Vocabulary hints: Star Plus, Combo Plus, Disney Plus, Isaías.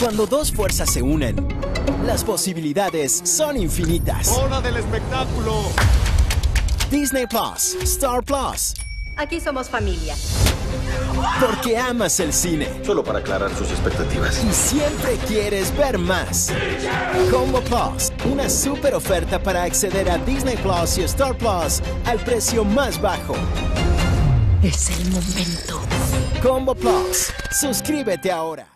Cuando dos fuerzas se unen, las posibilidades son infinitas. ¡Hora del espectáculo! Disney Plus, Star Plus. Aquí somos familia. Porque amas el cine. Solo para aclarar sus expectativas. Y siempre quieres ver más. Combo Plus, una super oferta para acceder a Disney Plus y Star Plus al precio más bajo. Es el momento. Combo Plus, suscríbete ahora.